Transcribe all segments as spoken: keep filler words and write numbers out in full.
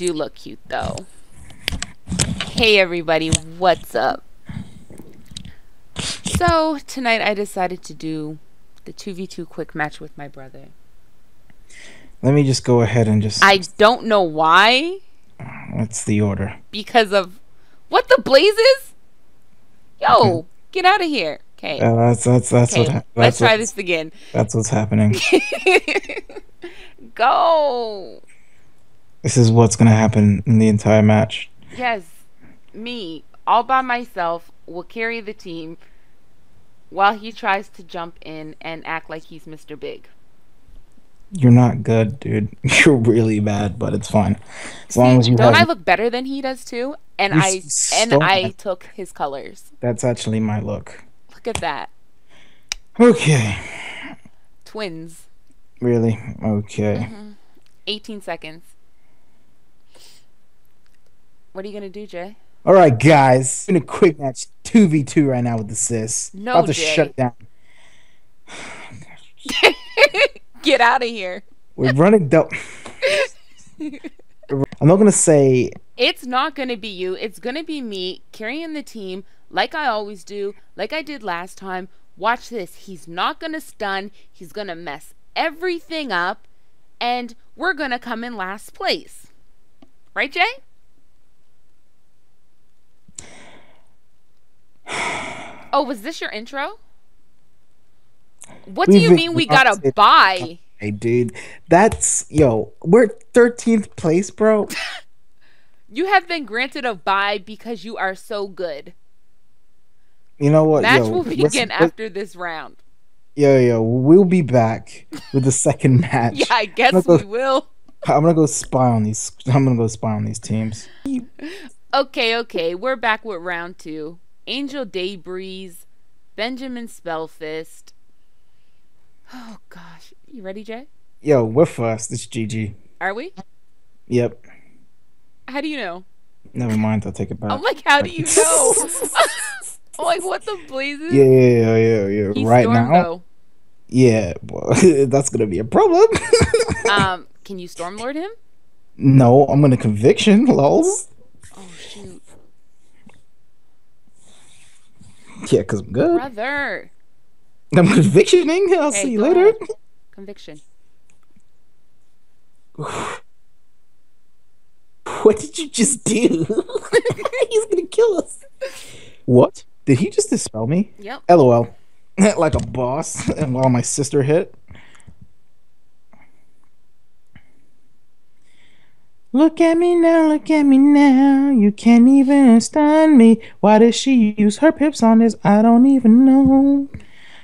really do look cute though. Hey everybody, what's up? So tonight I decided to do the two v two quick match with my brother. Let me just go ahead and just... I don't know why. That's the order. Because of... What the blazes? Yo, get out of here. Okay. Uh, that's that's, that's okay. what... Let's try this again. That's what's happening. Go. This is what's going to happen in the entire match. Yes. Me, all by myself, will carry the team while he tries to jump in and act like he's Mister Big. You're not good, dude. You're really bad, but it's fine. As See, long as you don't have... I look better than he does too, and You're I so and bad. I took his colors. That's actually my look. Look at that. Okay. Twins. Really? Okay. Mm-hmm. eighteen seconds. What are you gonna do, Jay? All right, guys. In a quick match, two v two right now with the sis. No, About to Jay. shut down. Get out of here. We're running dope. I'm not going to say... It's not going to be you. It's going to be me carrying the team like I always do, like I did last time. Watch this. He's not going to stun. He's going to mess everything up. And we're going to come in last place. Right, Jay? Oh, was this your intro? What do you mean we gotta buy? Hey, dude, that's yo. We're thirteenth place, bro. You have been granted a buy because you are so good. You know what? Match yo, will begin listen, after this round. Yo, yo, we'll be back with the second match. Yeah, I guess go, we will. I'm gonna go spy on these. I'm gonna go spy on these teams. Okay, okay, we're back with round two. Angel Daybreeze, Benjamin Spellfist. Oh gosh, you ready, Jay? Yo, we're first. It's G G. Are we? Yep. How do you know? Never mind, I'll take it back. I'm like, how do you know? I'm like, what the blazes? Yeah, yeah, yeah, yeah. He's right storm, now. Though. Yeah, well, that's gonna be a problem. um, can you Stormlord him? No, I'm gonna conviction, lols. Oh shoot. Yeah, cause I'm good. Brother. I'm convictioning. I'll okay, see you later. Ahead. Conviction. What did you just do? He's gonna kill us. What? Did he just dispel me? Yep. LOL. Like a boss. And while my sister hit. Look at me now, look at me now. You can't even stun me. Why does she use her pips on this? I don't even know.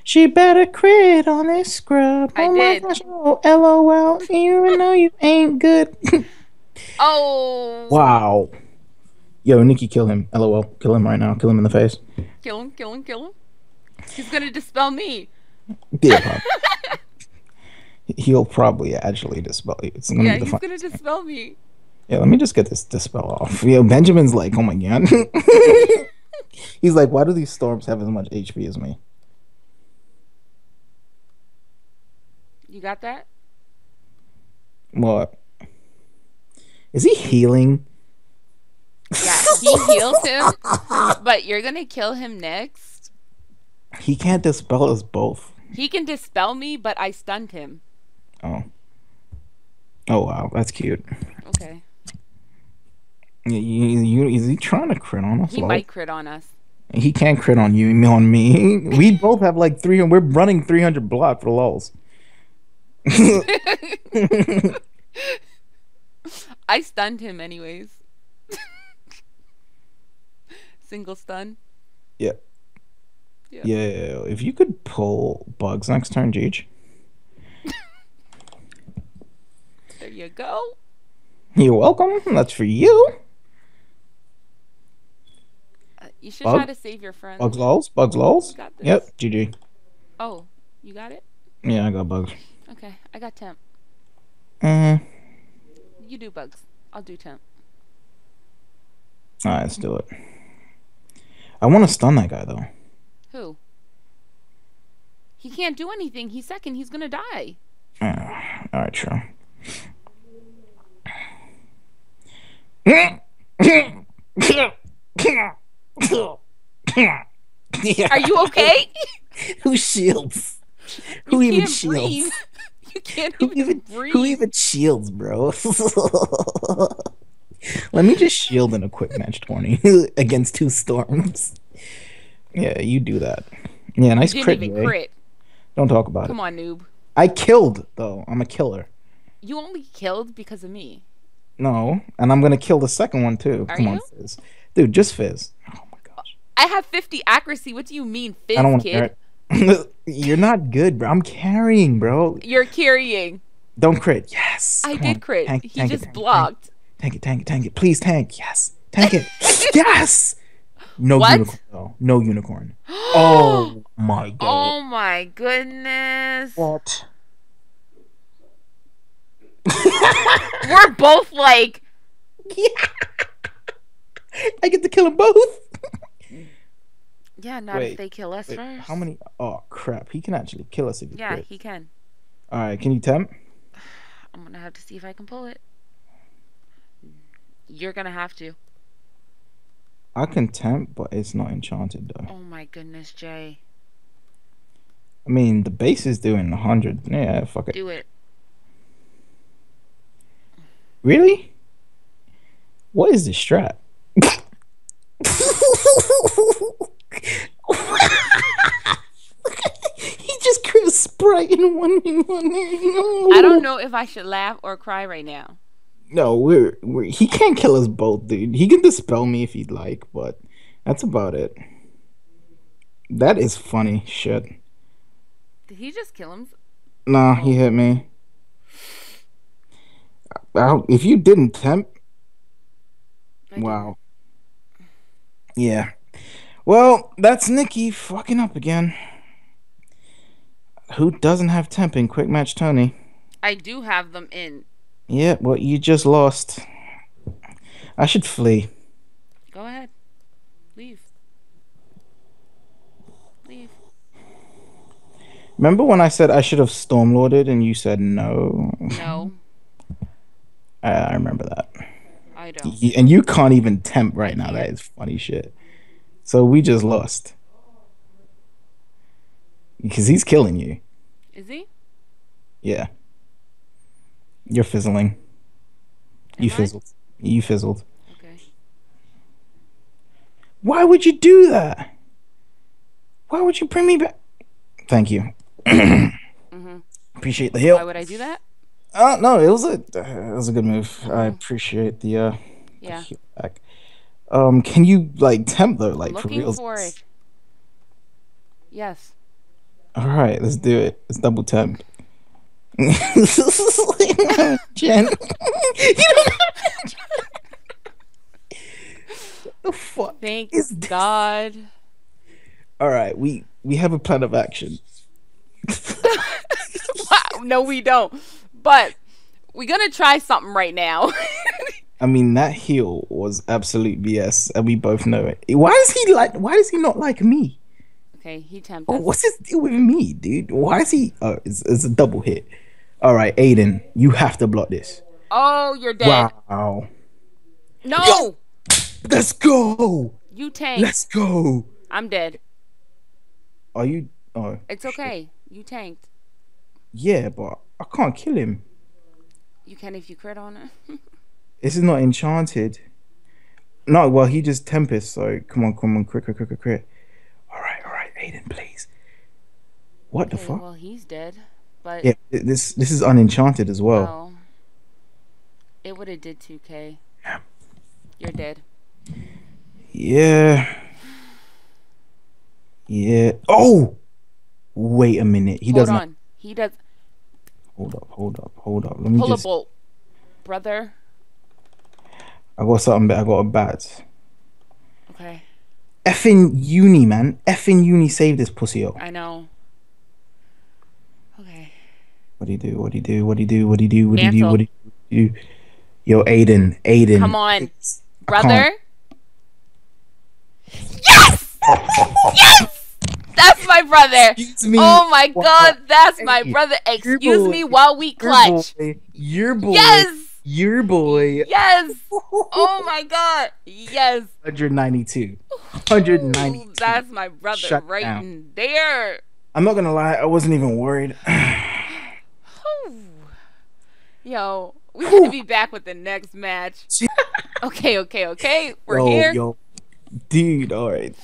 She better crit on this scrub. I oh did. My gosh, oh, LOL. Even though you ain't good. Oh. Wow. Yo, Nikki, kill him. LOL. Kill him right now. Kill him in the face. Kill him, kill him, kill him. He's going to dispel me. Yeah. He'll probably actually dispel you. It's gonna yeah, be the he's going to dispel me. Yeah, let me just get this dispel off. Yo, Benjamin's like, oh my god. He's like, why do these storms have as much H P as me? You got that? What? Is he healing? Yeah, he heals him, but you're gonna kill him next. He can't dispel us both. He can dispel me, but I stunned him. Oh. Oh wow, that's cute. Okay. You, you, you, is he trying to crit on us? He might crit on us. He can't crit on you, on me. We both have like three, and we're running three hundred block for lulz. I stunned him anyways. Single stun. Yeah. Yeah. Yeah. If you could pull bugs next turn, Gage. There you go. You're welcome. That's for you. Uh, you should Bug. try to save your friends. Bugs lols. Bugs lols. Yep. G G. Oh, you got it? Yeah, I got bugs. Okay, I got temp. Uh-huh. You do bugs. I'll do temp. Alright, let's do it. I want to stun that guy, though. Who? He can't do anything. He's second. He's going to die. Uh, Alright, sure. Are you okay? Who shields? Who you even can't shields? Breathe. You can't who even, even breathe. Who even shields, bro? Let me just shield in a quick match twenty against two storms. Yeah, you do that. Yeah, nice you didn't crit, even crit. Don't talk about Come it. Come on, noob. I killed, though. I'm a killer. You only killed because of me. No, and I'm going to kill the second one, too. Are Come you? on, Fizz. Dude, just Fizz. Oh, my gosh. I have fifty accuracy. What do you mean, Fizz, I don't want kid? You're not good, bro. I'm carrying, bro. You're carrying. Don't crit. Yes. I Come did on. crit. Tank, he tank just it, blocked. Tank it, tank it, tank it. Please tank. Yes. Tank it. Yes. No what? unicorn. Though. No unicorn. Oh my god. Oh my goodness. What? We're both like. Yeah. I get to kill them both. Yeah, not wait, if they kill us wait, first. How many? Oh crap! He can actually kill us if he. Yeah, quit. he can. All right, can you tempt? I'm gonna have to see if I can pull it. You're gonna have to. I can tempt, but it's not enchanted though. Oh my goodness, Jay. I mean, the base is doing one hundred. Yeah, fuck it. Do it. Really? What is this strat? He just crit Sprite in one one. I don't know if I should laugh or cry right now. No, we're, we're he can't kill us both, dude. He can dispel me if he'd like, but that's about it. That is funny shit. Did he just kill him? Nah, he hit me. I, if you didn't temp, I wow. Did. Yeah. Well, that's Nikki fucking up again. Who doesn't have temp in Quick Match Tony? I do have them in. Yeah, well, you just lost. I should flee. Go ahead. Leave. Leave. Remember when I said I should have Stormlorded and you said no? No. I, I remember that. I don't. And you can't even temp right now. That is funny shit. So we just lost. Because he's killing you. Is he? Yeah. You're fizzling. Am you I? fizzled. You fizzled. Okay. Why would you do that? Why would you bring me back? Thank you. mm-hmm. Appreciate the heal. Why would I do that? Oh, no, it was a, uh, it was a good move. Mm-hmm. I appreciate the, uh, yeah. the heal back. Um, can you like tempt though, like Looking for real? For it. Yes. All right, let's do it. Let's double tempt. Jen, you don't have the fuck. Thank is God. All right, we we have a plan of action. No, we don't. But we're gonna try something right now. I mean, that heel was absolute B S, and we both know it. Why is he like? Why does he not like me? Okay, he tempted. Oh, what's his deal with me, dude? Why is he? Oh, it's, it's a double hit. All right, Aiden, you have to block this. Oh, you're dead. Wow. No. Let's go. You tank. Let's go. I'm dead. Are you? Oh. It's okay. Shit. You tanked. Yeah, but I can't kill him. You can if you crit on it. This is not enchanted. No, well, he just tempest. So come on, come on, quick, quick, quick, quick. All right, all right, Aiden, please. What okay, the fuck? Well, he's dead, but yeah, this this is unenchanted as well. No. It would have did two K. Yeah. You're dead. Yeah. Yeah. Oh, wait a minute. He hold doesn't. On. He does. Hold up, hold up, hold up. Let me Pull just. Pull a bolt, brother. I got something, but I got a bat. Okay. Effing uni, man. Effing uni saved this pussy up. I know. Okay. What do you do? What do you do? What do you do? What do you do? What do you do? What do you do? Yo, Aiden. Aiden. Come on, brother. Yes! Yes! That's my brother. Excuse me. Oh my god, that's my brother. Excuse me while we clutch. Your boy. Yes! Your boy. Yes. Oh my God. Yes. one ninety-two. one ninety-two. Ooh, that's my brother Shut right down. there. I'm not gonna lie, I wasn't even worried. Yo, we need to be back with the next match. Okay, okay, okay. We're yo, here. Yo. Dude, all right.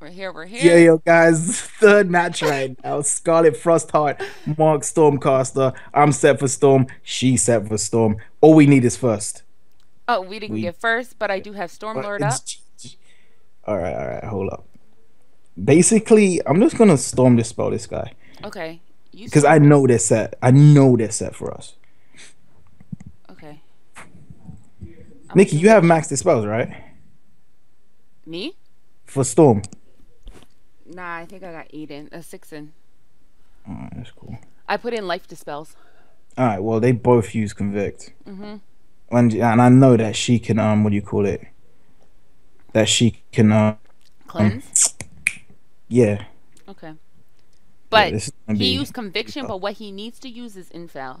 We're here, we're here. Yeah, yo, guys. Third match right now. Scarlet Frostheart, Mark Stormcaster. I'm set for Storm. She's set for Storm. All we need is first. Oh, we didn't we... get first, but I do have Stormlord up. All right, all right. Hold up. Basically, I'm just going to Storm Dispel this guy. Okay. Because I know they're set. I know they're set for us. Okay. Nikki, you have max Dispels, right? Me? For Storm. Nah, I think I got eight in, a uh, six in. Alright, that's cool. I put in life dispels. Alright, well they both use convict. Mm-hmm. And, and I know that she can um, what do you call it? That she can um, cleanse. Um, yeah. Okay. But yeah, he used conviction, but what he needs to use is infal.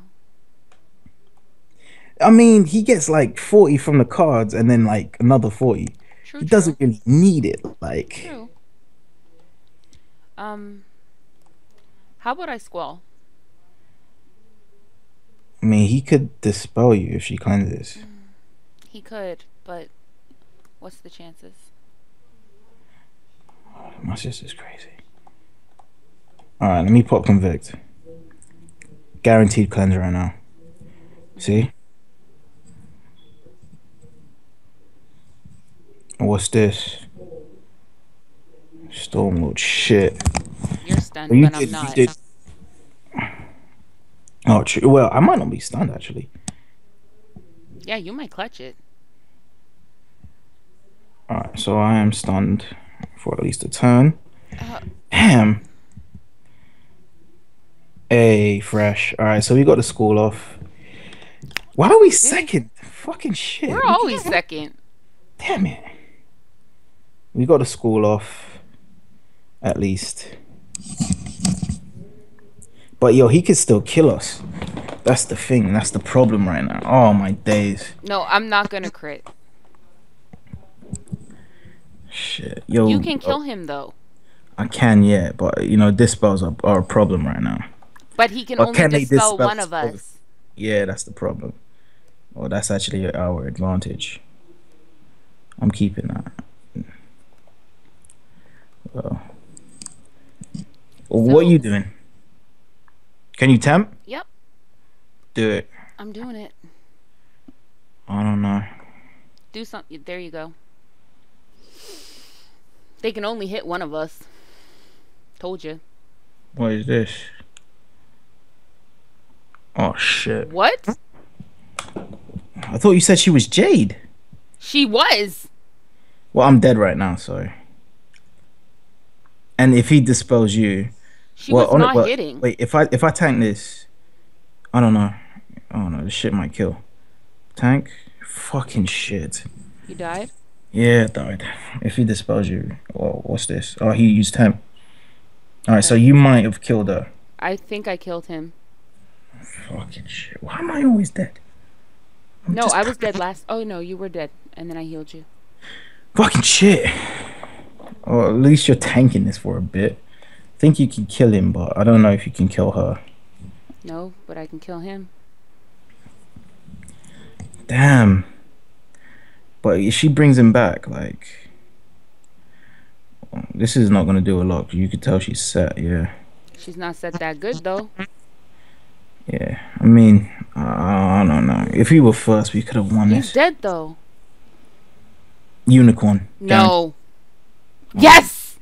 I mean, he gets like forty from the cards, and then like another forty. True, he true. doesn't really need it. Like. True. Um, how about I squall? I mean, he could dispel you if she cleanses. Mm, he could, but what's the chances? Oh, my sister's crazy. All right, let me pop convict. Guaranteed cleanse right now. See? What's this? Stormlord shit. You're stunned, well, you but did, I'm not. You did... Oh, true. Well, I might not be stunned, actually. Yeah, you might clutch it. Alright, so I am stunned for at least a turn. Uh, Damn. Hey, fresh. Alright, so we got the school off. Why are we second? Fucking shit. We're always second. Damn it. We got to school off, at least. But yo, he could still kill us. That's the thing. That's the problem right now. Oh my days. No, I'm not gonna crit. Shit, yo. You can kill uh, him though. I can, yeah, but you know, dispels are, are a problem right now. But he can or only can dispel, dispel one of us. Both? Yeah, that's the problem. Well, that's actually our advantage. I'm keeping that. Oh. Well, so, what are you doing? Can you temp? Yep. Do it. I'm doing it. I don't know. Do something. There you go. They can only hit one of us. Told you. What is this? Oh, shit. What? I thought you said she was Jade. She was. Well, I'm dead right now, so... And if he dispels you, she well, was not it, well, hitting. Wait, if I if I tank this, I don't know. I don't know. This shit might kill. Tank, fucking shit. You died. Yeah, I died. If he dispels you, well, what's this? Oh, he used him. All right, okay. So you might have killed her. I think I killed him. Fucking shit. Why am I always dead? I'm no, I was dead last. Oh no, you were dead, and then I healed you. Fucking shit. Or at least you're tanking this for a bit. I think you can kill him, but I don't know if you can kill her. No, but I can kill him. Damn. But if she brings him back, like... This is not going to do a lot. You could tell she's set, yeah. She's not set that good, though. Yeah, I mean, I don't know. If we were first, we could have won this. He's dead, though. Unicorn. No. Damn. Yes!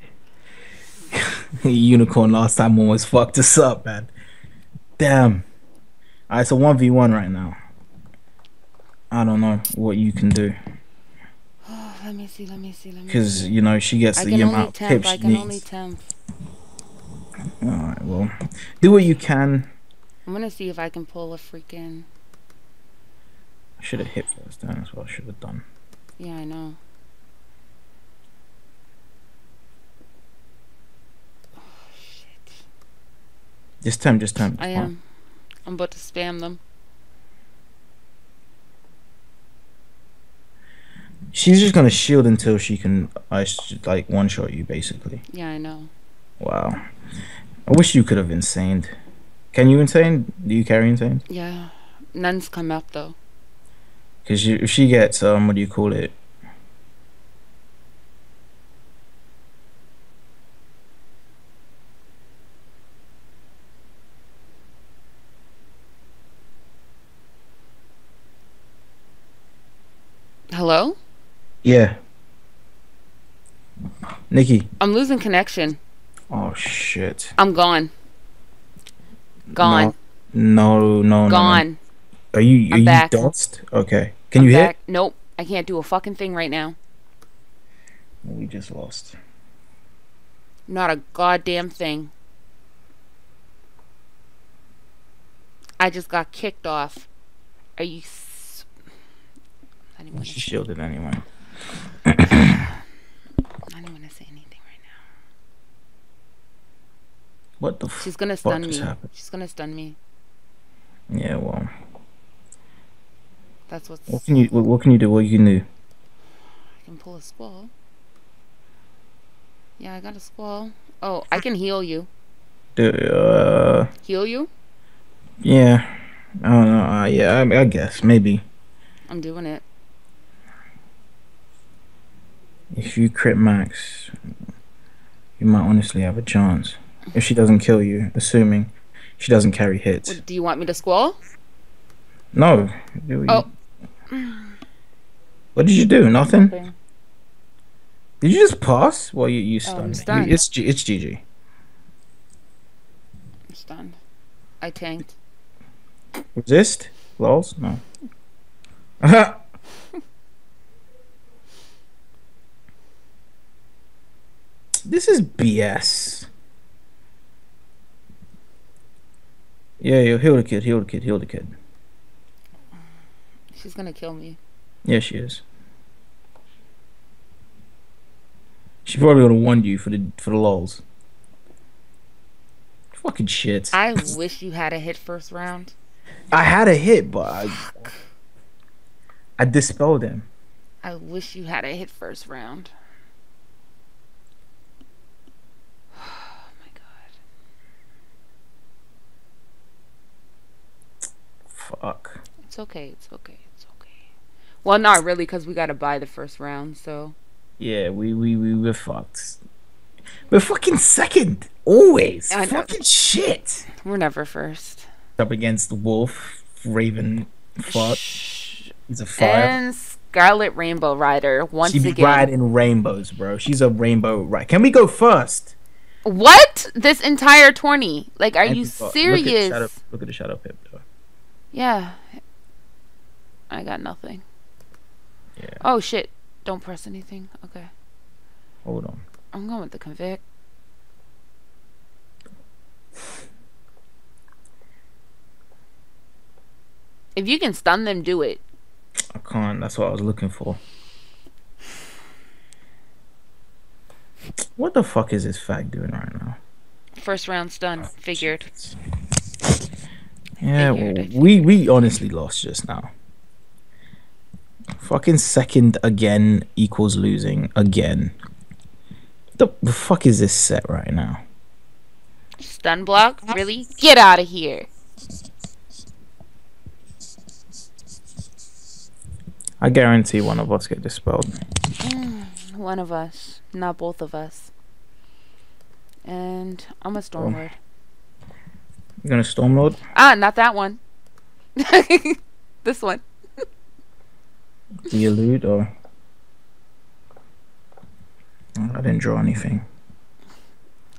Unicorn last time almost fucked us up, man. Damn. Alright, so one v one right now. I don't know what you can do. Oh, let me see, let me see, let me see. Because, you know, she gets I the amount of pips she needs. I can only temp. Alright, well. Do what you can. I'm going to see if I can pull a freaking... I should have hit first down. That's what I should have done. Yeah, I know. Just temp, just temp. I am. I'm about to spam them. She's just gonna shield until she can, I like, one shot you basically. Yeah, I know. Wow. I wish you could have insaned. Can you insane? Do you carry insane? Yeah, none's come up though. Cause you, if she gets um, what do you call it? Hello? Yeah. Nikki. I'm losing connection. Oh shit. I'm gone. Gone. No, no, no. Gone. No. Are you are I'm you back. Dust? Okay. Can I'm you back. Hit? Nope. I can't do a fucking thing right now. We just lost. Not a goddamn thing. I just got kicked off. Are you Anyone she shielded anyway. I don't want to say anything right now. What the fuck? She's gonna stun me. Happened? She's gonna stun me. Yeah, well. That's what's. What can you? What, what can you do? What you can do? I can pull a squall. Yeah, I got a squall. Oh, I can heal you. Do uh. Heal you? Yeah. I don't know. Uh, yeah, I, I guess maybe. I'm doing it. If you crit max, you might honestly have a chance. If she doesn't kill you, assuming she doesn't carry hits. Well, do you want me to squall? No. Do oh. What did you do? Nothing? Nothing. Did you just pass? Well, you, you stunned. Oh, I'm stunned. You, it's, it's G G. I'm stunned. I tanked. Resist? Lols? No. This is B S. Yeah, yo, heal the kid, heal the kid, heal the kid. She's gonna kill me. Yeah, she is. She probably would have won you for the for the lols. Fucking shit. I wish you had a hit first round. I had a hit, but I, I dispelled him. I wish you had a hit first round. Fuck. It's okay, it's okay, it's okay. Well, not really, because we got to buy the first round, so... Yeah, we, we, we, we're fucked. We're fucking second, always. I fucking know. Shit. We're never first. Up against the Wolf, Raven, fuck. He's a fire. And Scarlet Rainbow Rider, once again. She's riding rainbows, bro. She's a rainbow rider. Can we go first? What? This entire tourney? Like, are you serious? Look at the shadow, look at the shadow pip, though. Yeah, I got nothing. Yeah. Oh shit! Don't press anything. Okay. Hold on. I'm going with the convict. If you can stun them, do it. I can't. That's what I was looking for. What the fuck is this fag doing right now? First round stun. Figured. Yeah, well, we we honestly lost just now. Fucking second again equals losing again. The, the fuck is this set right now? Stun block? Really? Get out of here. I guarantee one of us get dispelled. Mm, one of us, not both of us. And I'm a Stormlord. Oh. You're gonna Stormlord? Ah, not that one. This one. Do you elude or? Oh, I didn't draw anything.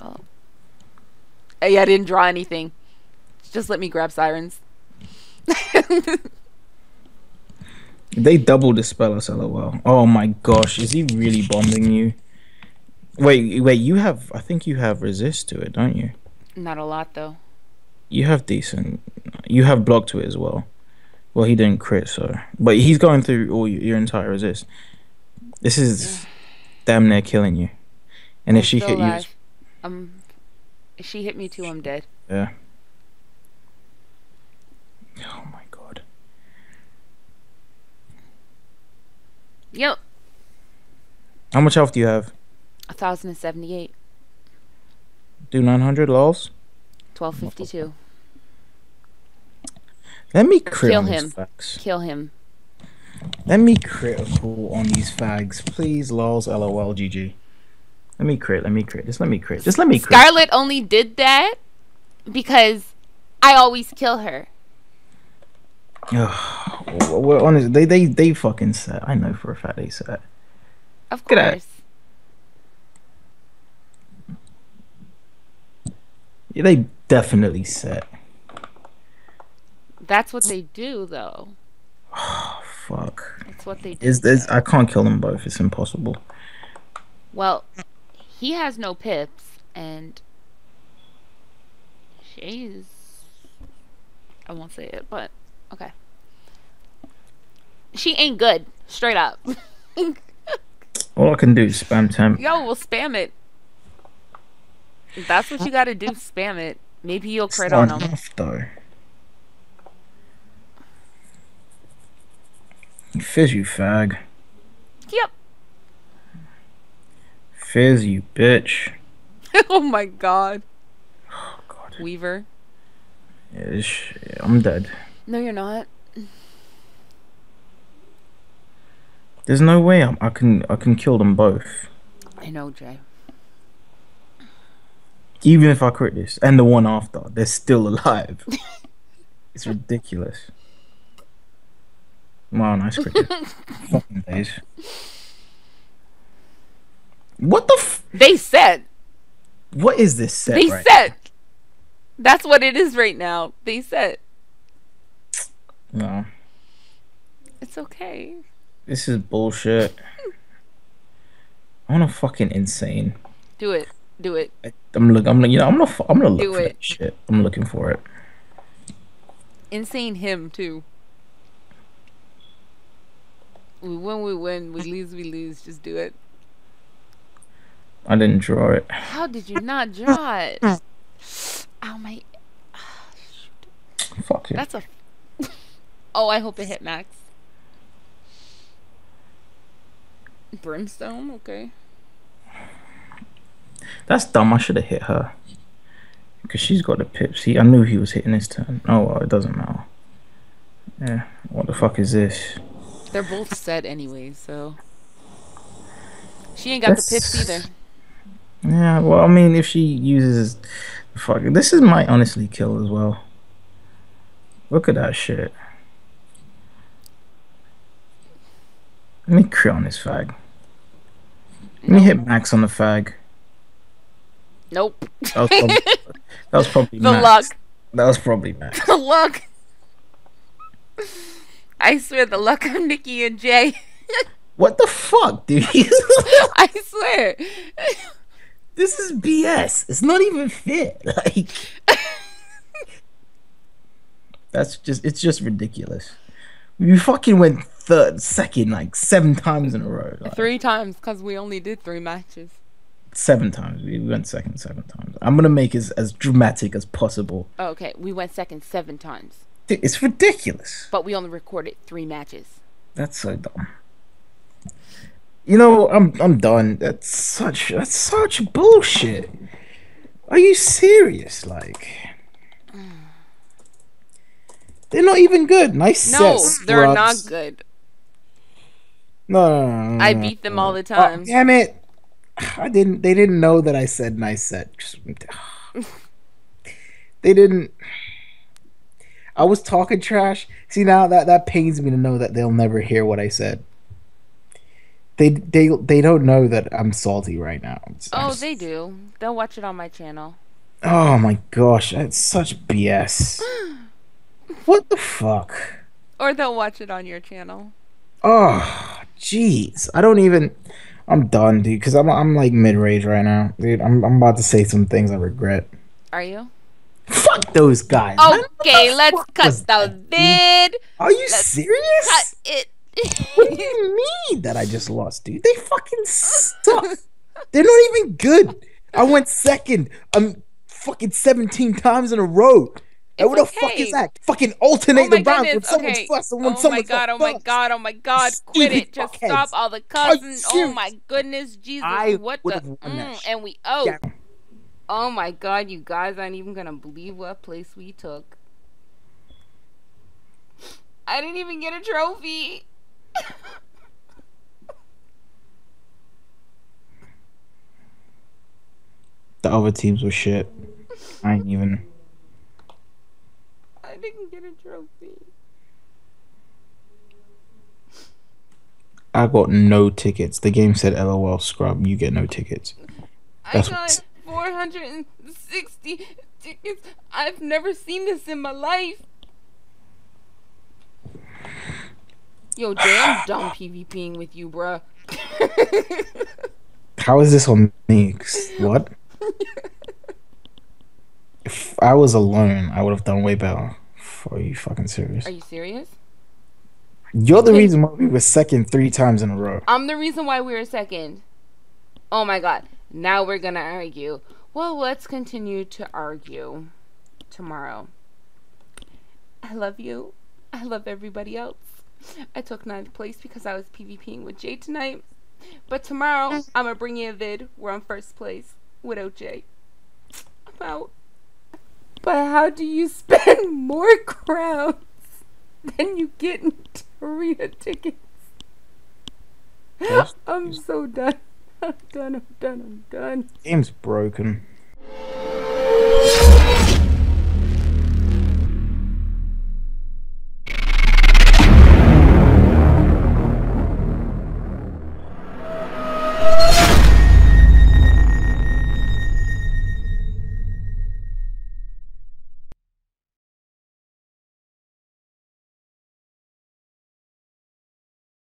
Oh. Hey, I didn't draw anything. Just let me grab sirens. They double dispel us, lol. Oh my gosh, is he really bombing you? Wait, wait, you have, I think you have resist to it, don't you? Not a lot though. You have decent. You have block to it as well. Well, he didn't crit, so. But he's going through all your, your entire resist. This is damn near killing you. And I'm if she hit alive. You, um, if she hit me too, I'm dead. Yeah. Oh my god. Yep. How much health do you have? one thousand seventy-eight. Do nine hundred lulls? twelve fifty-two. Let me crit on these fags. Kill him. Let me critical on these fags. Please, lulls, lol, gg. Let me crit, let me crit. Just let me crit. Just let me crit. Scarlet only did that because I always kill her. Well, honestly, they, they, they fucking set. I know for a fact they set. Of course. Yeah, they definitely set. That's what they do, though. Oh, fuck. That's what they do. Is this? I can't kill them both. It's impossible. Well, he has no pips, and she's... I won't say it, but... Okay. She ain't good. Straight up. All I can do is spam temp. Yo, we'll spam it. If that's what you gotta do, spam it. Maybe you'll crit on them. It's not enough, though. Fizz, you fag. Yep. Fizz, you bitch. Oh my god. Oh god. Weaver. Yeah, I'm dead. No, you're not. There's no way I'm, I can I can kill them both. I know, Jay. Even if I crit this and the one after, they're still alive. It's ridiculous. Wow, nice crit. Fucking days. What the? F they said. What is this set? They right said. Now? That's what it is right now. They said. No. It's okay. This is bullshit. I wanna fucking insane. Do it. Do it. I, I'm look. I'm like, you know. I'm gonna. I'm gonna look Do for it. That shit. I'm looking for it. Insane him too. We win. We win. We lose. We lose. Just do it. I didn't draw it. How did you not draw it? Oh my. Oh, shoot. Fuck you. That's a. Oh, I hope it hit max. Brimstone, okay. That's dumb. I should have hit her. Because she's got the pips. He, I knew he was hitting his turn. Oh, well, it doesn't matter. Yeah. What the fuck is this? They're both set anyway, so. She ain't got That's... the pips either. Yeah, well, I mean, if she uses. Fuck. This is my honestly kill as well. Look at that shit. Let me crit on this fag. Let me hit max on the fag. Nope. That was probably, that was probably the max. Luck. That was probably max. The luck. I swear the luck of Nikki and Jay. What the fuck, dude? I swear. This is B S. It's not even fit. Like that's just it's just ridiculous. You fucking went third, second, like seven times in a row. Like. Three times, because we only did three matches. Seven times. We went second seven times. I'm going to make it as dramatic as possible. Oh, okay, we went second seven times. It's ridiculous. But we only recorded three matches. That's so dumb. You know, I'm I'm done. That's such that's such bullshit. Are you serious? Like... They're not even good. Nice. No, set, they're not good. No, no, no, no, no I beat them no. all the time. Oh, damn it! I didn't. They didn't know that I said nice set. They didn't. I was talking trash. See now that that pains me to know that they'll never hear what I said. They they they don't know that I'm salty right now. It's, oh, just... they do. They'll watch it on my channel. Oh my gosh, that's such B S. What the fuck? Or they'll watch it on your channel. Oh, jeez. I don't even... I'm done, dude, because I'm, I'm like mid-rage right now. Dude, I'm, I'm about to say some things I regret. Are you? Fuck those guys. Okay, let's cut the vid. Are you serious? Cut it. What do you mean that I just lost, dude? They fucking suck. They're not even good. I went second um, fucking seventeen times in a row. It's what the okay. fuck is that? Fucking alternate oh the rounds when someone's okay. first and when oh someone's god, oh my god, oh my god, oh my god, quit it. Just fuckheads. Stop all the cussing. Oh my goodness, Jesus, I what the mm, and we oh yeah. Oh my god, you guys aren't even gonna believe what place we took. I didn't even get a trophy. The other teams were shit. I ain't even I didn't get a trophy. I got no tickets. The game said L O L scrub, you get no tickets. That's I got four hundred sixty tickets. I've never seen this in my life. Yo, damn dumb PvPing with you, bruh. How is this on me? What? If I was alone, I would have done way better. Are you fucking serious? Are you serious? You're the reason why we were second three times in a row. I'm the reason why we were second. Oh my god. Now we're gonna argue. Well, let's continue to argue tomorrow. I love you. I love everybody else. I took ninth place because I was PvPing with Jay tonight. But tomorrow, I'm gonna bring you a vid where I'm first place without Jay. I'm out. But how do you spend more crowns than you get in arena tickets? I'm so done. I'm done, I'm done, I'm done. Game's broken.